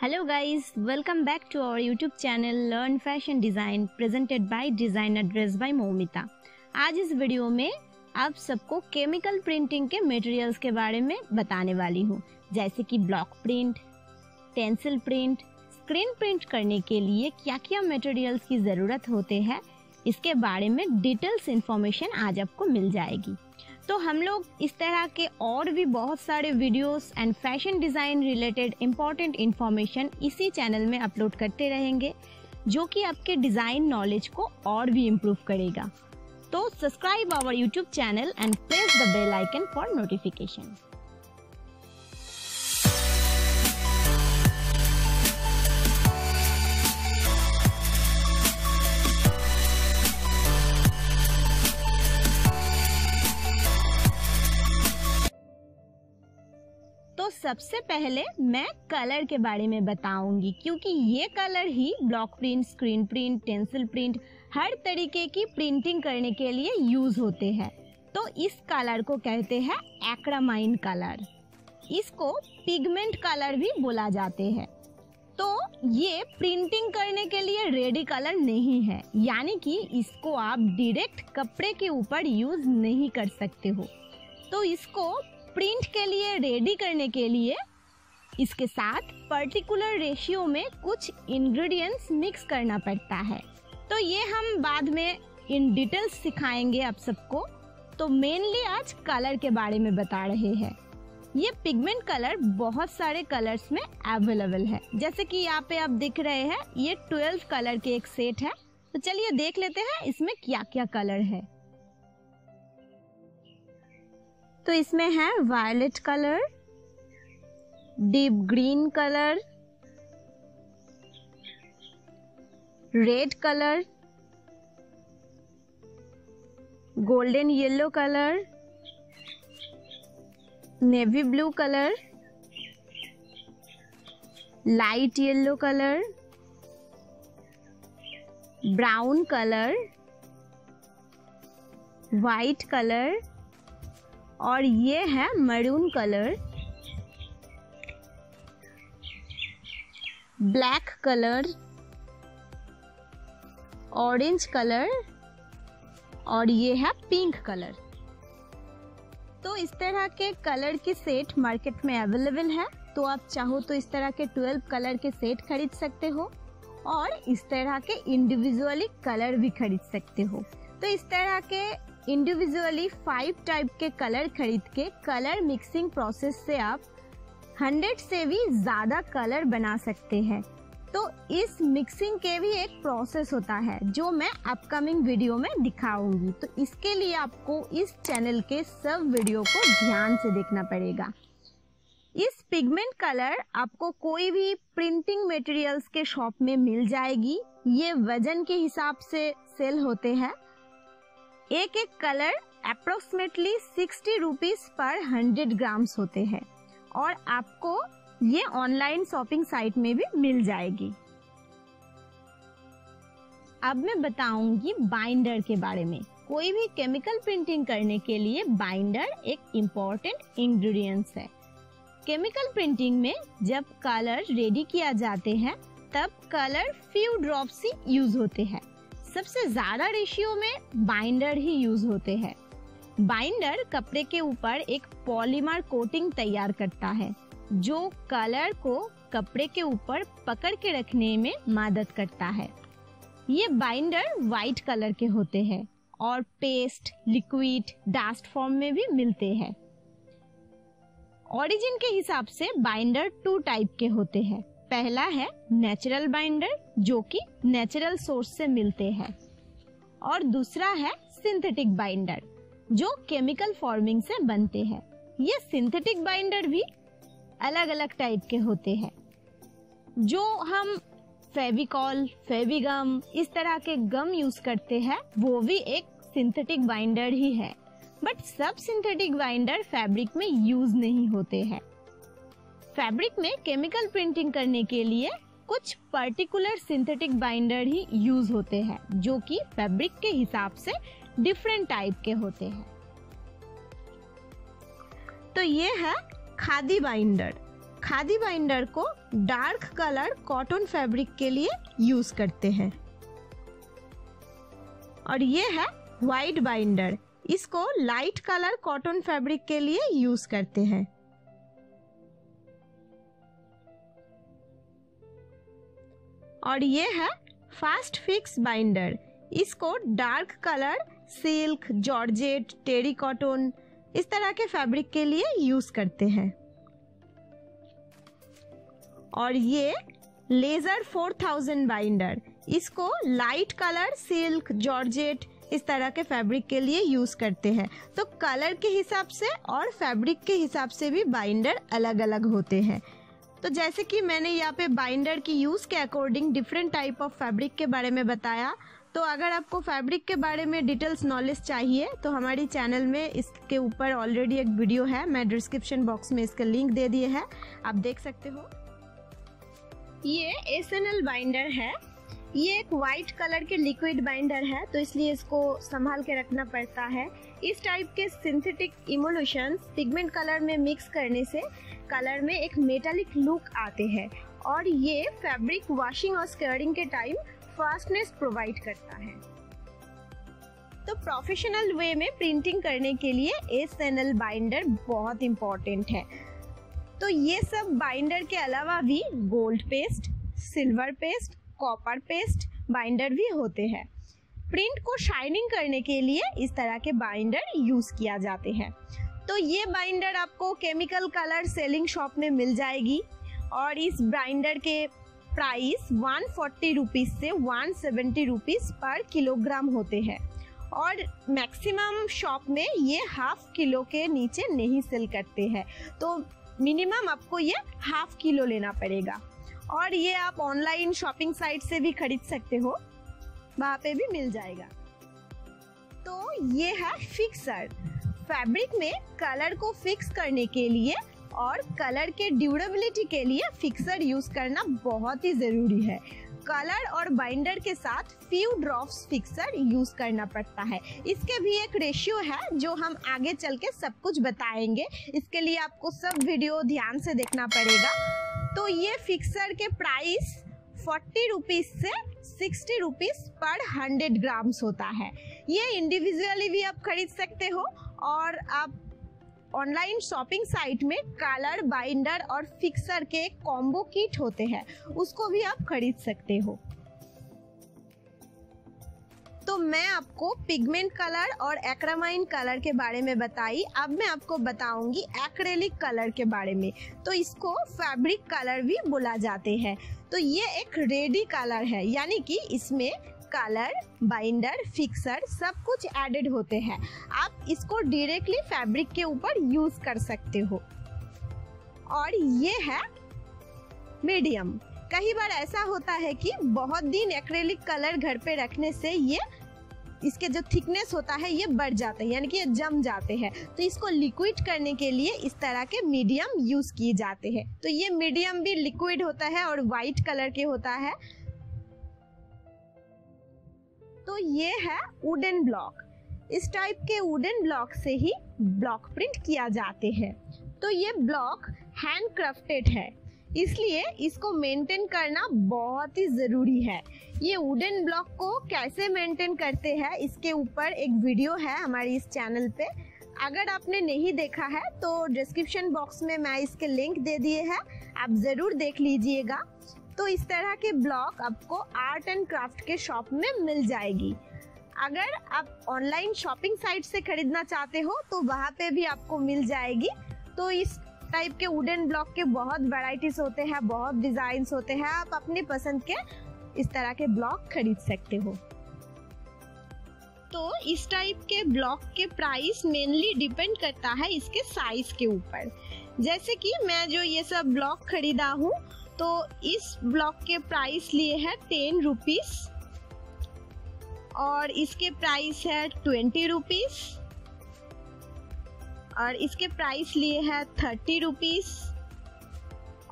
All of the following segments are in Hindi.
Hello guys, welcome back to our YouTube channel Learn Fashion Design presented by Design Dress by Momita। आज इस वीडियो में आप सबको केमिकल प्रिंटिंग के मटेरियल्स के बारे में बताने वाली हूँ, जैसे कि block print, stencil print, screen print करने के लिए क्या क्या मटेरियल्स की ज़रूरत होते हैं, इसके बारे में डिटेल्स इन्फॉर्मेशन आज आपको मिल जाएगी। तो हम लोग इस तरह के और भी बहुत सारे videos and fashion design related important information इसी चैनल में अपलोड करते रहेंगे, जो कि आपके डिज़ाइन नॉलेज को और भी इम्प्रूव करेगा। तो subscribe our YouTube channel and press the bell icon for notification. सबसे पहले मैं कलर के बारे में बताऊंगी, क्योंकि ये कलर ही block print, screen print, stencil print हर तरीके की प्रिंटिंग करने के लिए यूज़ होते हैं। तो इस कलर को कहते हैं एक्रामाइन कलर, इसको पिगमेंट कलर भी बोला जाते हैं। तो ये प्रिंटिंग करने के लिए रेडी कलर नहीं है, यानी कि इसको आप डायरेक्ट कपड़े के ऊपर यूज़ नहीं कर सकते हो। तो इसको प्रिंट के लिए रेडी करने के लिए इसके साथ पर्टिकुलर रेशियो में कुछ इंग्रेडिएंट्स मिक्स करना पड़ता है। तो ये हम बाद में इन डिटेल्स सिखाएंगे आप सबको। तो मेनली आज कलर के बारे में बता रहे हैं। ये पिगमेंट कलर बहुत सारे कलर्स में अवेलेबल है, जैसे कि यहाँ पे आप देख रहे हैं ये 12 कलर के एक सेट है। तो चलिए देख लेते हैं इसमें क्या क्या कलर है। तो इसमें है violet colour, deep green colour, red colour, golden yellow colour, navy blue colour, light yellow colour, brown colour, white colour और ये है maroon colour, black colour, orange colour और ये है पिंक कलर। तो इस तरह के कलर के सेट मार्केट में अवेलेबल है। तो आप चाहो तो इस तरह के 12 कलर के सेट खरीद सकते हो और इस तरह के इंडिविजुअली कलर भी खरीद सकते हो। तो इस तरह के इंडिविजुअली 5 टाइप के कलर खरीद के कलर मिक्सिंग प्रोसेस से आप 100 से भी ज़्यादा कलर बना सकते हैं। तो इस मिक्सिंग के भी एक प्रोसेस होता है जो मैं अपकमिंग वीडियो में दिखाऊंगी। तो इसके लिए आपको इस चैनल के सब वीडियो को ध्यान से देखना पड़ेगा। इस पिगमेंट कलर आपको कोई भी प्रिंटिंग मटेरियल्स के शॉप में मिल जाएगी। ये वजन के हिसाब से सेल होते हैं। एक एक कलर अप्रोक्सीमेटली 60 रुपीज़ पर 100 ग्राम्स होते हैं और आपको ये ऑनलाइन शॉपिंग साइट में भी मिल जाएगी। अब मैं बताऊंगी बाइंडर के बारे में। कोई भी केमिकल प्रिंटिंग करने के लिए बाइंडर एक इम्पॉर्टेंट इंग्रेडिएंट्स है। केमिकल प्रिंटिंग में जब कलर रेडी किया जाते हैं तब कलर फ्यू ड्रॉप्स ही यूज होते हैं। सबसे ज़्यादा रेशियो में बाइंडर ही यूज़ होते हैं। बाइंडर कपड़े के ऊपर एक पॉलीमर कोटिंग तैयार करता है जो कलर को कपड़े के ऊपर पकड़ के रखने में मदद करता है। ये बाइंडर वाइट कलर के होते हैं और पेस्ट, लिक्विड, डस्ट फॉर्म में भी मिलते हैं। ओरिजिन के हिसाब से बाइंडर 2 टाइप के होते हैं। पहला है नेचुरल बाइंडर जो कि नेचुरल सोर्स से मिलते हैं और दूसरा है सिंथेटिक बाइंडर जो केमिकल फॉर्मिंग से बनते हैं। ये सिंथेटिक बाइंडर भी अलग अलग टाइप के होते हैं, जो हम फेविकॉल, फेविगम इस तरह के गम यूज़ करते हैं वो भी एक सिंथेटिक बाइंडर ही है। बट सब सिंथेटिक बाइंडर फैब्रिक में यूज़ नहीं होते हैं। फैब्रिक में केमिकल प्रिंटिंग करने के लिए कुछ पर्टिकुलर सिंथेटिक बाइंडर ही यूज़ होते हैं जो कि फैब्रिक के हिसाब से डिफरेंट टाइप के होते हैं। तो ये है खादी बाइंडर। खादी बाइंडर को डार्क कलर कॉटन फैब्रिक के लिए यूज करते हैं। और ये है वाइट बाइंडर, इसको लाइट कलर कॉटन फैब्रिक के लिए यूज करते हैं। और ये है फास्ट फिक्स बाइंडर, इसको dark colour silk, georgette, terry cotton इस तरह के फैब्रिक के लिए यूज करते हैं। और ये लेजर 4000 बाइंडर, इसको लाइट कलर सिल्क, जॉर्जेट इस तरह के फैब्रिक के लिए यूज करते हैं। तो कलर के हिसाब से और फैब्रिक के हिसाब से भी बाइंडर अलग अलग होते हैं। तो जैसे कि मैंने यहाँ पे बाइंडर की यूज़ के according different type of fabric के बारे में बताया। तो अगर आपको फैब्रिक के बारे में डिटेल्स नॉलेज चाहिए तो हमारी चैनल में इसके ऊपर ऑलरेडी एक वीडियो है, मैं डिस्क्रिप्शन बॉक्स में इसका लिंक दे दिए है, आप देख सकते हो। ये एसएनएल बाइंडर है, ये एक वाइट कलर के लिक्विड बाइंडर है, तो इसलिए इसको संभाल के रखना पड़ता है। इस टाइप के सिंथेटिक इमोल्यूशंस पिगमेंट कलर में मिक्स करने से कलर में एक मेटालिक लुक आते हैं और ये फैब्रिक वॉशिंग और स्कर्टिंग के टाइम फास्टनेस प्रोवाइड करता है। तो प्रोफेशनल वे में प्रिंटिंग करने के लिए एसएनएल बाइंडर बहुत इम्पोर्टेंट है। तो ये सब बाइंडर के अलावा भी gold paste, silver paste, copper paste binder भी होते हैं। प्रिंट को शाइनिंग करने के लिए इस तरह के बाइंडर यूज किया जाते हैं। तो ये बाइंडर आपको केमिकल कलर सेलिंग शॉप में मिल जाएगी और इस बाइंडर के प्राइस 140 रुपीज़ से 170 रुपीज़ पर किलोग्राम होते हैं और मैक्सिमम शॉप में ये हाफ किलो के नीचे नहीं सेल करते हैं। तो मिनिमम आपको ये हाफ किलो लेना पड़ेगा और ये आप ऑनलाइन शॉपिंग साइट से भी खरीद सकते हो, वहाँ पे भी मिल जाएगा। तो ये है फिक्सर, फैब्रिक में कलर को फिक्स करने के लिए और कलर के ड्यूरेबिलिटी के लिए फिक्सर यूज करना बहुत ही ज़रूरी है। कलर और बाइंडर के साथ फ्यू ड्रॉप्स फिक्सर यूज करना पड़ता है। इसके भी एक रेशियो है जो हम आगे चल के सब कुछ बताएंगे, इसके लिए आपको सब वीडियो ध्यान से देखना पड़ेगा। तो ये फिक्सर के प्राइस 40 रुपीज़ से 60 रुपीज़ पर 100 ग्राम्स होता है। ये इंडिविजुअली भी आप खरीद सकते हो और आप ऑनलाइन शॉपिंग साइट में कलर, बाइंडर और फिक्सर के कॉम्बो किट होते हैं, उसको भी आप खरीद सकते हो। तो मैं आपको पिगमेंट कलर और एक्रामाइन कलर के बारे में बताई, अब मैं आपको बताऊंगी एक्रेलिक कलर के बारे में। तो इसको फैब्रिक कलर भी बोला जाते हैं। तो ये एक रेडी कलर है, यानी कि इसमें कलर, बाइंडर, फिक्सर सब कुछ एडेड होते हैं। आप इसको डायरेक्टली फैब्रिक के ऊपर यूज कर सकते हो। और ये है मीडियम। कई बार ऐसा होता है कि बहुत दिन एक्रेलिक कलर घर पे रखने से ये इसके जो थिकनेस होता है ये बढ़ जाता है, यानी कि ये जम जाते हैं। तो इसको लिक्विड करने के लिए इस तरह के मीडियम यूज किए जाते हैं। तो ये मीडियम भी लिक्विड होता है और वाइट कलर के होता है। तो ये है वुडन ब्लॉक, इस टाइप के वुडन ब्लॉक से ही ब्लॉक प्रिंट किया जाते हैं। तो ये ब्लॉक हैंड क्राफ्टेड है, इसलिए इसको मेंटेन करना बहुत ही ज़रूरी है। ये वुडन ब्लॉक को कैसे मेंटेन करते हैं इसके ऊपर एक वीडियो है हमारी इस चैनल पे, अगर आपने नहीं देखा है तो डिस्क्रिप्शन बॉक्स में मैं इसके लिंक दे दिए हैं, आप ज़रूर देख लीजिएगा। तो इस तरह के ब्लॉक आपको आर्ट एंड क्राफ्ट के शॉप में मिल जाएगी। अगर आप ऑनलाइन शॉपिंग साइट से खरीदना चाहते हो तो वहाँ पे भी आपको मिल जाएगी। तो इस टाइप के वुडन ब्लॉक के बहुत वैरायटीज होते हैं, बहुत डिजाइन्स होते हैं, आप अपने पसंद के इस तरह के ब्लॉक खरीद सकते हो। तो इस टाइप के ब्लॉक के प्राइस मेनली डिपेंड करता है इसके साइज के ऊपर। जैसे कि मैं जो ये सब ब्लॉक खरीदा हूँ तो इस ब्लॉक के प्राइस लिए है 10 रुपीज़ और इसके प्राइस है 20 रुपीज़ और इसके प्राइस लिए है 30 रुपीज़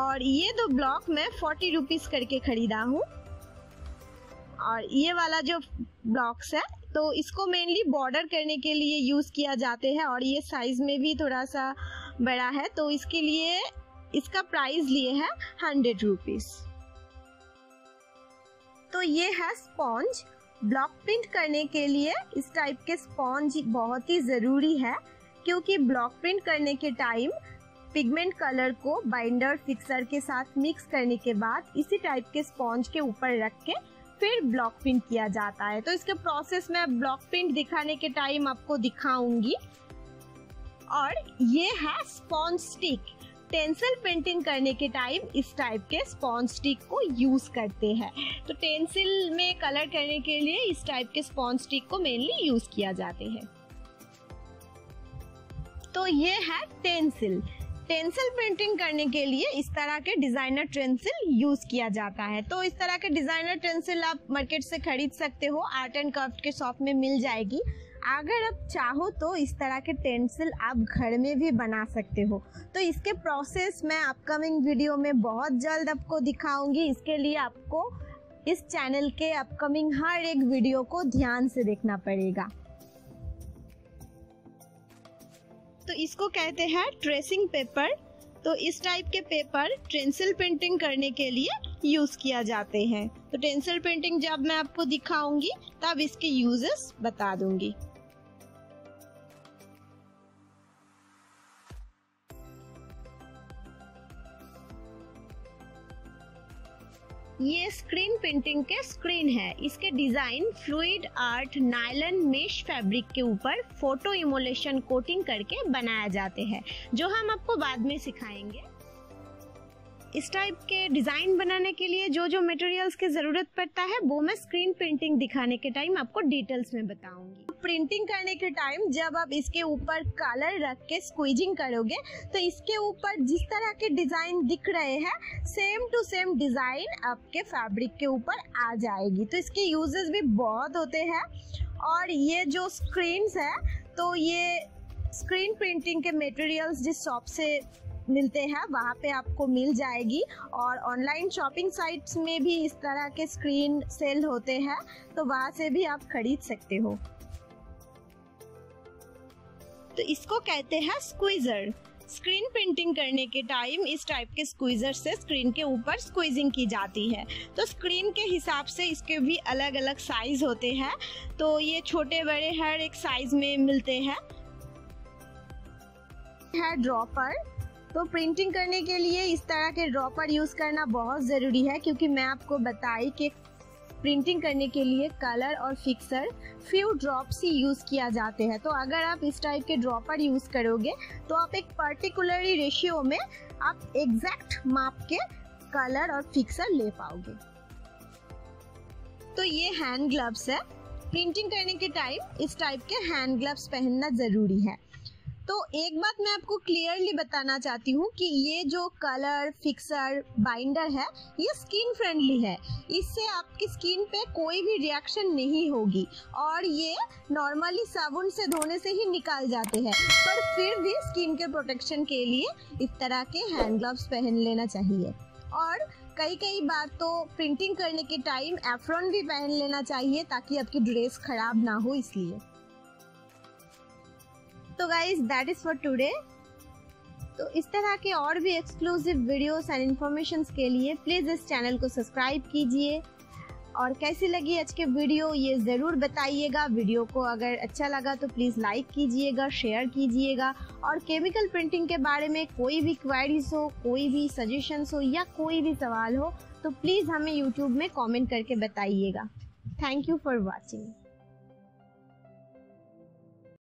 और ये दो ब्लॉक मैं 40 रुपीज़ करके ख़रीदा हूँ। और ये वाला जो ब्लॉक्स है तो इसको मेनली बॉर्डर करने के लिए यूज़ किया जाते हैं और ये साइज़ में भी थोड़ा सा बड़ा है, तो इसके लिए इसका प्राइस लिए है 100 रुपीज। तो ये है स्पॉन्ज। ब्लॉक प्रिंट करने के लिए इस टाइप के स्पॉन्ज बहुत ही जरूरी है, क्योंकि ब्लॉक प्रिंट करने के टाइम पिगमेंट कलर को बाइंडर फिक्सर के साथ मिक्स करने के बाद इसी टाइप के स्पॉन्ज के ऊपर रख के फिर ब्लॉक प्रिंट किया जाता है। तो इसके प्रोसेस में ब्लॉक प्रिंट दिखाने के टाइम आपको दिखाऊंगी। और ये है स्पॉन्ज स्टिक। टेंसिल पेंटिंग करने के टाइम इस टाइप के स्पॉन्ज स्टिक को यूज करते हैं। तो टेंसिल में कलर करने के लिए इस टाइप के स्पॉन्ज स्टिक को मेनली यूज किया जाते हैं। तो ये है टेंसिल। टेंसिल पेंटिंग करने के लिए इस तरह के डिजाइनर टेंसिल यूज किया जाता है। तो इस तरह के डिजाइनर टेंसिल आप मार्केट से खरीद सकते हो, आर्ट एंड क्राफ्ट के शॉप में मिल जाएगी। अगर आप चाहो तो इस तरह के टेंसिल आप घर में भी बना सकते हो। तो इसके प्रोसेस मैं अपकमिंग वीडियो में बहुत जल्द आपको दिखाऊंगी। इसके लिए आपको इस चैनल के अपकमिंग हर एक वीडियो को ध्यान से देखना पड़ेगा। तो इसको कहते हैं ट्रेसिंग पेपर। तो इस टाइप के पेपर टेंसिल पेंटिंग करने के लिए यूज किया जाते हैं। तो टेंसिल पेंटिंग जब मैं आपको दिखाऊंगी तब इसके यूजेस बता दूंगी। ये स्क्रीन पेंटिंग के स्क्रीन है। इसके design fluid art nylon mesh fabric के ऊपर फोटो इमोलेशन कोटिंग करके बनाया जाते हैं, जो हम आपको बाद में सिखाएंगे। इस टाइप के डिजाइन बनाने के लिए जो जो मटेरियल्स की जरूरत पड़ता है वो मैं स्क्रीन पेंटिंग दिखाने के टाइम आपको डिटेल्स में बताऊंगी। प्रिंटिंग करने के टाइम जब आप इसके ऊपर कलर रख के स्क्वीजिंग करोगे तो इसके ऊपर जिस तरह के डिजाइन दिख रहे हैं सेम टू सेम डिजाइन आपके फैब्रिक के ऊपर आ जाएगी। तो इसके यूजेस भी बहुत होते हैं। और ये जो स्क्रीन्स है, तो ये स्क्रीन प्रिंटिंग के मटेरियल्स जिस शॉप से मिलते हैं वहाँ पे आपको मिल जाएगी। और ऑनलाइन शॉपिंग साइट्स में भी इस तरह के स्क्रीन सेल होते हैं, तो वहाँ से भी आप खरीद सकते हो। तो इसको कहते हैं स्क्वीजर। स्क्रीन प्रिंटिंग करने के टाइम इस टाइप के स्क्वीजर से स्क्रीन के ऊपर स्क्वीजिंग की जाती है। तो स्क्रीन के हिसाब से इसके भी अलग अलग साइज होते हैं। तो ये छोटे बड़े हर एक साइज में मिलते हैं। है ड्रॉपर। तो प्रिंटिंग करने के लिए इस तरह के ड्रॉपर यूज़ करना बहुत ज़रूरी है, क्योंकि मैं आपको बताई कि प्रिंटिंग करने के लिए कलर और फिक्सर फ्यू ड्रॉप्स ही यूज़ किया जाते हैं। तो अगर आप इस टाइप के ड्रॉपर यूज़ करोगे तो आप एक पर्टिकुलरी रेशियो में आप एग्जैक्ट माप के कलर और फिक्सर ले पाओगे। तो ये हैंड ग्लव्स है। प्रिंटिंग करने के टाइम इस टाइप के हैंड ग्लव्स पहनना ज़रूरी है। तो एक बात मैं आपको क्लियरली बताना चाहती हूँ कि ये जो कलर फिक्सर बाइंडर है ये स्किन फ्रेंडली है। इससे आपकी स्किन पे कोई भी रिएक्शन नहीं होगी और ये नॉर्मली साबुन से धोने से ही निकाल जाते हैं, पर फिर भी स्किन के प्रोटेक्शन के लिए इस तरह के हैंड ग्लव्स पहन लेना चाहिए। और कई बार तो प्रिंटिंग करने के टाइम एप्रॉन भी पहन लेना चाहिए, ताकि आपकी ड्रेस खराब ना हो, इसलिए। तो guys that is for today. तो इस तरह के और भी एक्सक्लूसिव वीडियोस एंड इन्फॉर्मेशंस के लिए प्लीज़ इस चैनल को सब्सक्राइब कीजिए। और कैसी लगी आज के वीडियो ये ज़रूर बताइएगा। वीडियो को अगर अच्छा लगा तो प्लीज़ लाइक कीजिएगा, शेयर कीजिएगा। और केमिकल प्रिंटिंग के बारे में कोई भी क्वेरीज हो, कोई भी सजेशंस हो या कोई भी सवाल हो तो प्लीज़ हमें यूट्यूब में कॉमेंट करके बताइएगा। Thank you for watching.